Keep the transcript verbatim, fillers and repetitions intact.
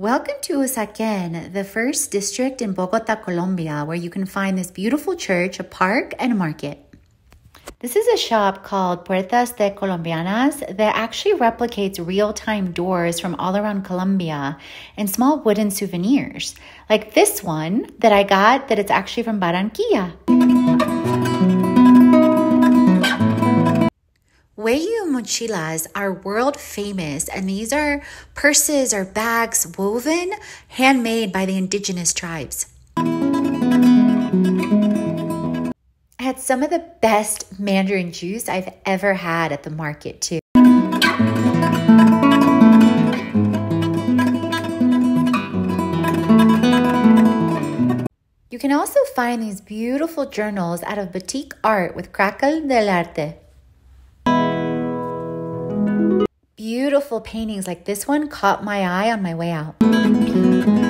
Welcome to Usaquén, the first district in Bogotá, Colombia, where you can find this beautiful church, a park, and a market. This is a shop called Puertas de Colombianas that actually replicates real-time doors from all around Colombia and small wooden souvenirs, like this one that I got that it's actually from Barranquilla. Mochilas are world famous, and these are purses or bags woven, handmade by the indigenous tribes. I had some of the best mandarin juice I've ever had at the market too. You can also find these beautiful journals out of batik art with crackle del arte. Beautiful paintings like this one caught my eye on my way out.